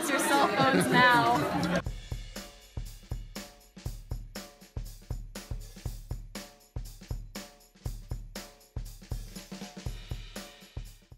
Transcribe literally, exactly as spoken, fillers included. silence your cell phones now.